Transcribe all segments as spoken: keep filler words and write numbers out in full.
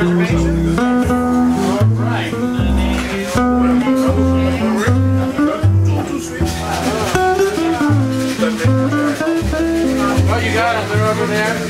reservations? All right. Well, you got it. They're over there.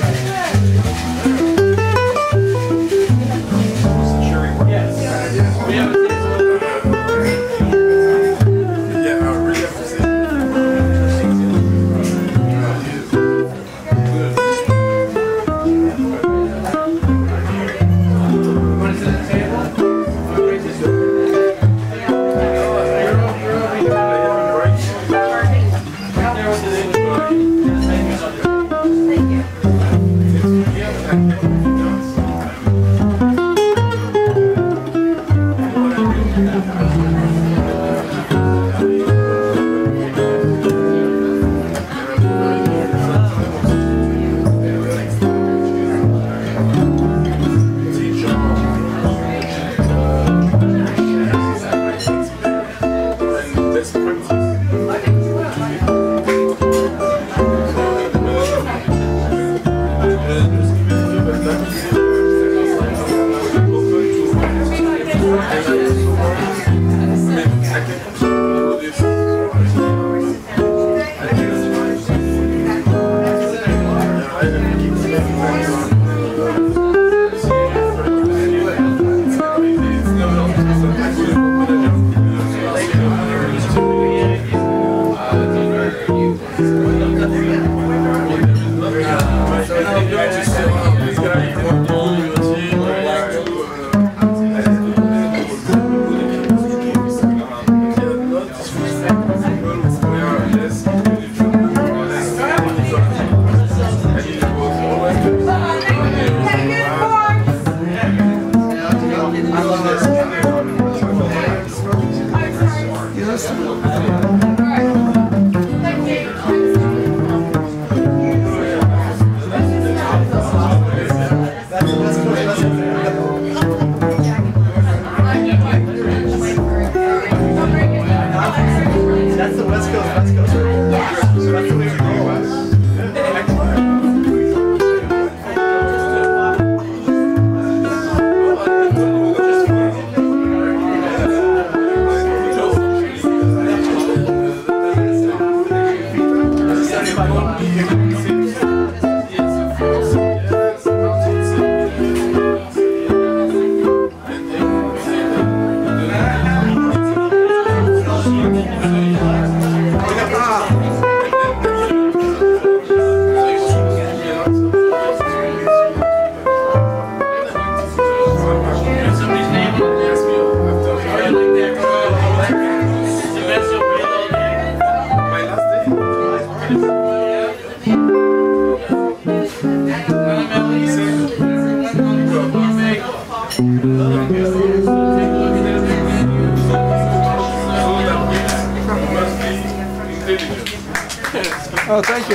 Oh, thank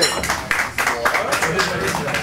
you.